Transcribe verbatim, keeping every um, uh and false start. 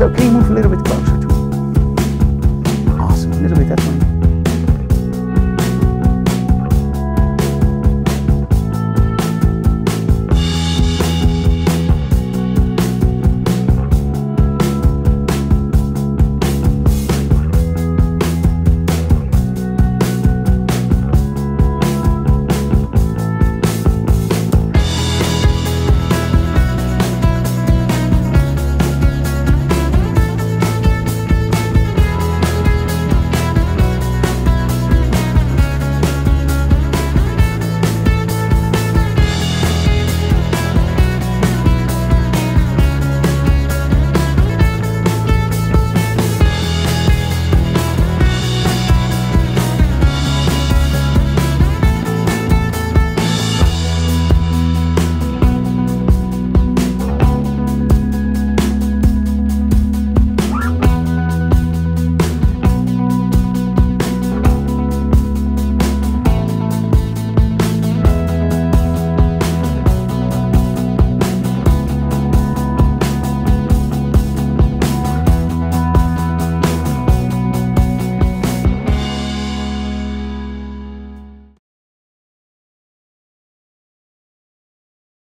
It's okay, move a little bit closer.